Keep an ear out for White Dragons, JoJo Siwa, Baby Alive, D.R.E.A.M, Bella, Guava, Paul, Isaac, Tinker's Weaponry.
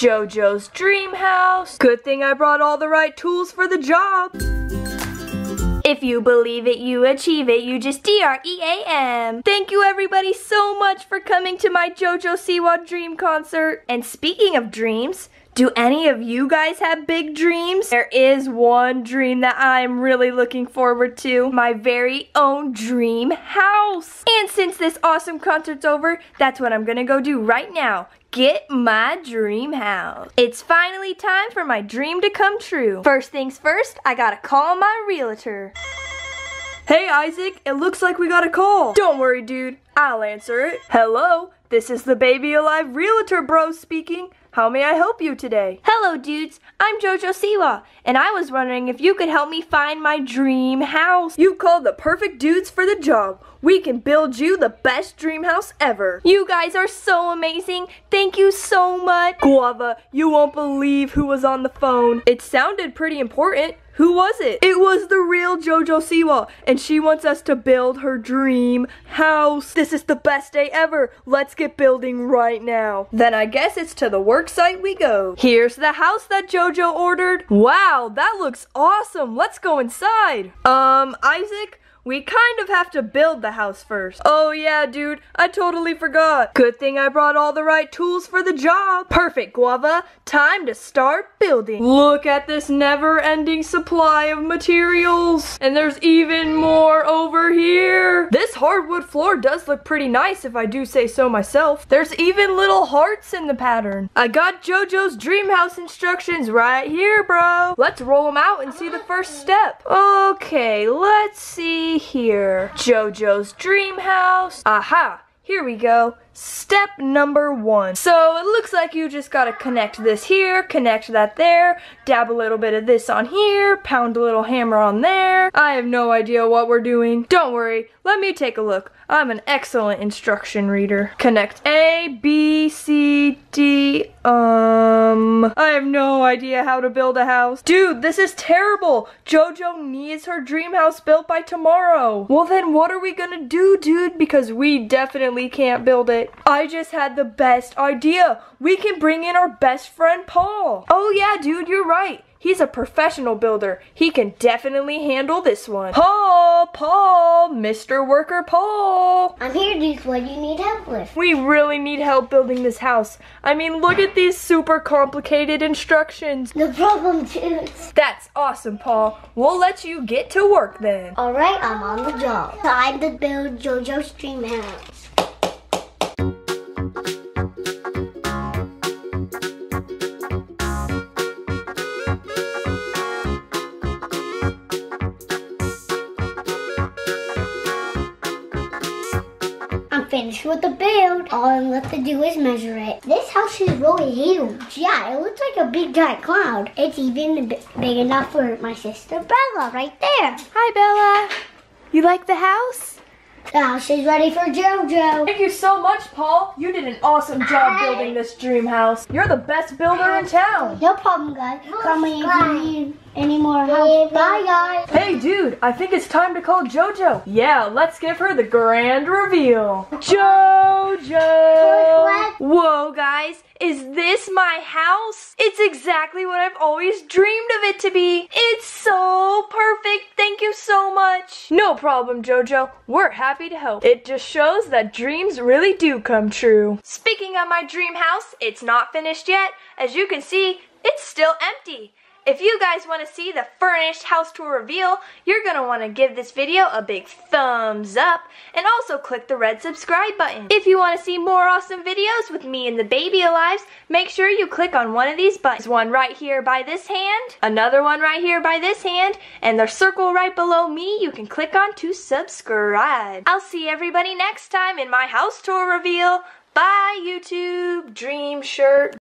JoJo's dream house. Good thing I brought all the right tools for the job. If you believe it, you achieve it. You just D.R.E.A.M. Thank you everybody so much for coming to my JoJo Siwa dream concert. And speaking of dreams, do any of you guys have big dreams? There is one dream that I'm really looking forward to. My very own dream house. And since this awesome concert's over, that's what I'm gonna go do right now. Get my dream house. It's finally time for my dream to come true. First things first, I gotta call my realtor. Hey Isaac, it looks like we got a call. Don't worry dude, I'll answer it. Hello, this is the Baby Alive Realtor Bros speaking. How may I help you today? Hello dudes, I'm JoJo Siwa, and I was wondering if you could help me find my dream house. You called the perfect dudes for the job. We can build you the best dream house ever. You guys are so amazing. Thank you so much. Guava, you won't believe who was on the phone. It sounded pretty important. Who was it? It was the real JoJo Siwa, and she wants us to build her dream house. This is the best day ever. Let's get building right now. Then I guess it's to the work site we go. Here's the house that JoJo ordered. Wow, that looks awesome. Let's go inside. Isaac? We kind of have to build the house first. Oh yeah, dude, I totally forgot. Good thing I brought all the right tools for the job. Perfect, Guava. Time to start building. Look at this never-ending supply of materials. And there's even more over here. This hardwood floor does look pretty nice if I do say so myself. There's even little hearts in the pattern. I got JoJo's dream house instructions right here, bro. Let's roll them out and see the first step. Okay, let's see. Here, JoJo's dream house. Aha, here we go. Step number one. So it looks like you just gotta connect this here, connect that there, dab a little bit of this on here, pound a little hammer on there. I have no idea what we're doing. Don't worry, let me take a look. I'm an excellent instruction reader. Connect A, B, C, D, I have no idea how to build a house. Dude, this is terrible. JoJo needs her dream house built by tomorrow. Well then what are we gonna do, dude? Because we definitely can't build it. I just had the best idea. We can bring in our best friend Paul. Oh yeah, dude, you're right. He's a professional builder. He can definitely handle this one. Paul, Mr. Worker Paul. I'm here, dude. What do you need help with? We really need help building this house. I mean, look at these super complicated instructions. No problem, dudes. That's awesome, Paul. We'll let you get to work then. All right, I'm on the job. Time to build JoJo's dream house. Finished with the build. All I'm left to do is measure it. This house is really huge. Yeah, it looks like a big giant cloud. It's even big enough for my sister Bella right there. Hi Bella. You like the house? The house is ready for JoJo. Thank you so much, Paul. You did an awesome job building this dream house. You're the best builder in town. No problem, guys. Call me if you need any more help. Bye, guys. Hey, dude, I think it's time to call JoJo. Yeah, let's give her the grand reveal. JoJo! Whoa, guys, is this my house? It's exactly what I've always dreamed of it to be. It's so perfect. Thank you so much. No problem, JoJo. We're happy to help. It just shows that dreams really do come true. Speaking of my dream house, it's not finished yet. As you can see, it's still empty. If you guys want to see the furnished house tour reveal, you're going to want to give this video a big thumbs up and also click the red subscribe button. If you want to see more awesome videos with me and the Baby Alives, make sure you click on one of these buttons. There's one right here by this hand, another one right here by this hand, and the circle right below me you can click on to subscribe. I'll see everybody next time in my house tour reveal. Bye YouTube, dream shirt.